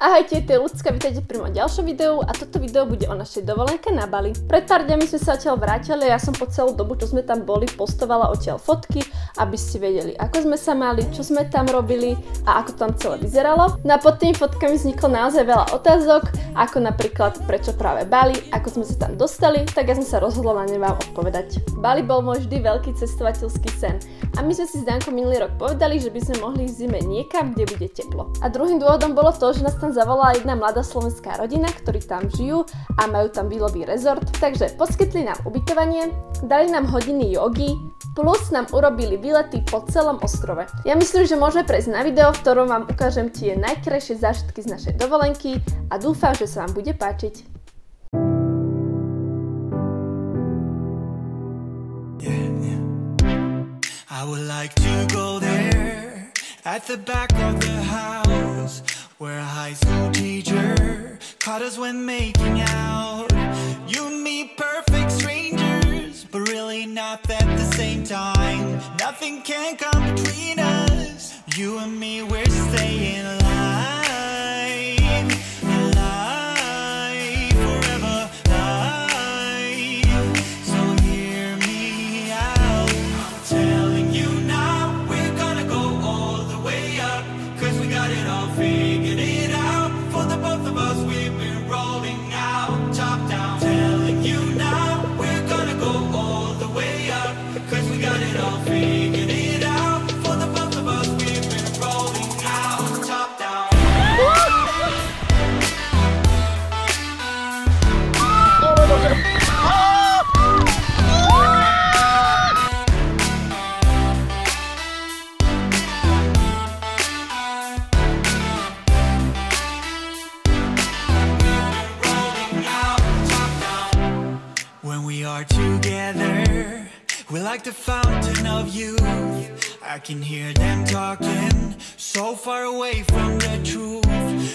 Ahojte, to je Lucka, vítajte pri mojom ďalšom videu a toto video bude o našej dovolenke na Bali. Pred pár dňami sme sa odtiaľ vrátili a ja som po celú dobu, čo sme tam boli, postovala odtiaľ fotky, aby ste vedeli, ako sme sa mali, čo sme tam robili a ako tam celé vyzeralo. No a pod tými fotkami vzniklo naozaj veľa otázok, ako napríklad prečo práve Bali, ako sme sa tam dostali, tak ja som sa rozhodla na ne vám odpovedať. Bali bol môj vždy veľký cestovateľský sen a my sme si s Dankom minulý rok povedali, že by sme mohli v zime niekam, kde bude teplo. A druhým dôvodom bolo to, že nás tam zavolala jedna mladá slovenská rodina, ktorí tam žijú a majú tam výlový rezort, takže poskytli nám ubytovanie, dali nám hodiny jogy, plus nám urobili výlety po celom ostrove. Ja myslím, že môžeme prejsť na video, v ktorom vám ukážem tie najkrajšie zážitky z našej dovolenky a dúfam, že sa vám bude páčiť. I would like to go there at the back of the house where a high school teacher caught us when making out. You and me, perfect strangers, but really not at the same time. Nothing can come between us. You and me, we're staying alive, alive, forever alive. So hear me out. I'm telling you now, we're gonna go all the way up, 'cause we got it all figured out. We're like the fountain of youth. I can hear them talking, so far away from the truth.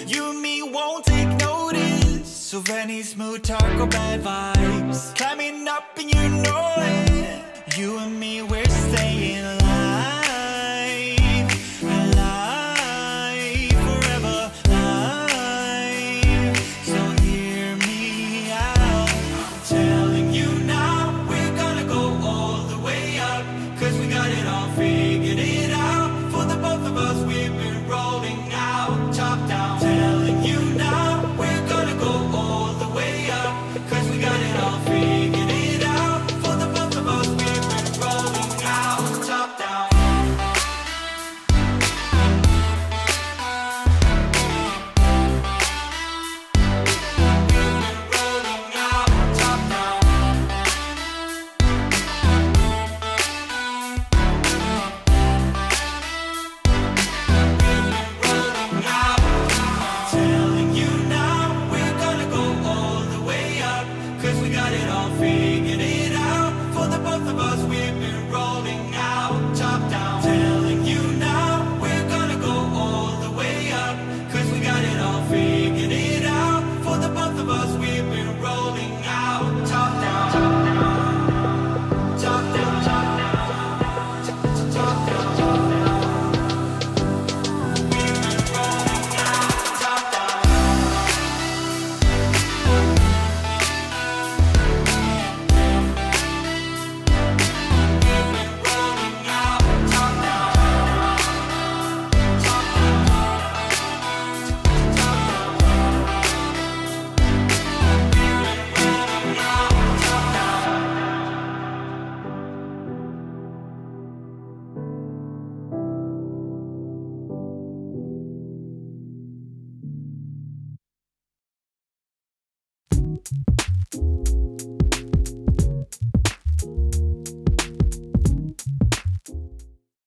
You and me won't take notice of any smooth talk or bad vibes. Climbing up and you know it. You and me, we're staying alive, alive, forever alive. So hear me out. I'm telling you now, 'cause we got it all figured it out. For the both of us, we've been rolling out, top down. Telling you now, we're gonna go all the way up, 'cause we got it all figured it out. For the both of us, we've been rolling out, top down. We've been rolling out, top down.